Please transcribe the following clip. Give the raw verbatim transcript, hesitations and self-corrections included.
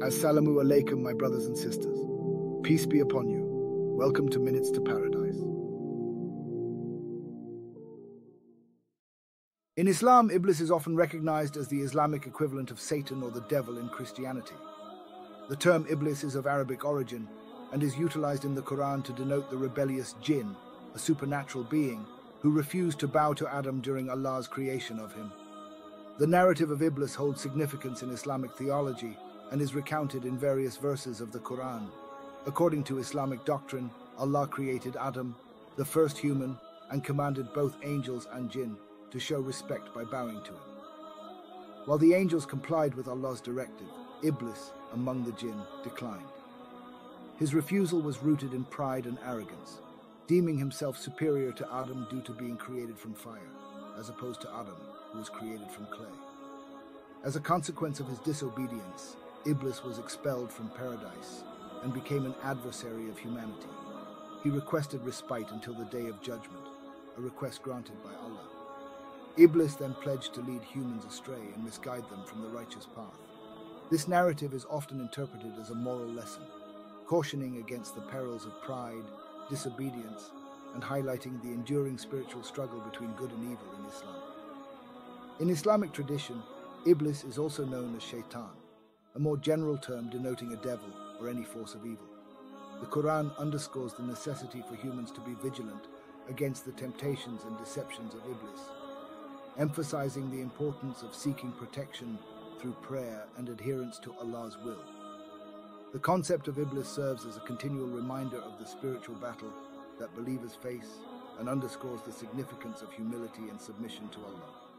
Assalamu alaikum, my brothers and sisters. Peace be upon you. Welcome to Minutes to Paradise. In Islam, Iblis is often recognized as the Islamic equivalent of Satan or the devil in Christianity. The term Iblis is of Arabic origin and is utilized in the Quran to denote the rebellious jinn, a supernatural being who refused to bow to Adam during Allah's creation of him. The narrative of Iblis holds significance in Islamic theology and is recounted in various verses of the Quran. According to Islamic doctrine, Allah created Adam, the first human, and commanded both angels and jinn to show respect by bowing to him. While the angels complied with Allah's directive, Iblis, among the jinn, declined. His refusal was rooted in pride and arrogance, deeming himself superior to Adam due to being created from fire, as opposed to Adam, who was created from clay. As a consequence of his disobedience, Iblis was expelled from paradise and became an adversary of humanity. He requested respite until the day of judgment, a request granted by Allah. Iblis then pledged to lead humans astray and misguide them from the righteous path. This narrative is often interpreted as a moral lesson, cautioning against the perils of pride, disobedience, and highlighting the enduring spiritual struggle between good and evil in Islam. In Islamic tradition, Iblis is also known as Shaytan, a more general term denoting a devil or any force of evil. The Quran underscores the necessity for humans to be vigilant against the temptations and deceptions of Iblis, emphasizing the importance of seeking protection through prayer and adherence to Allah's will. The concept of Iblis serves as a continual reminder of the spiritual battle that believers face and underscores the significance of humility and submission to Allah.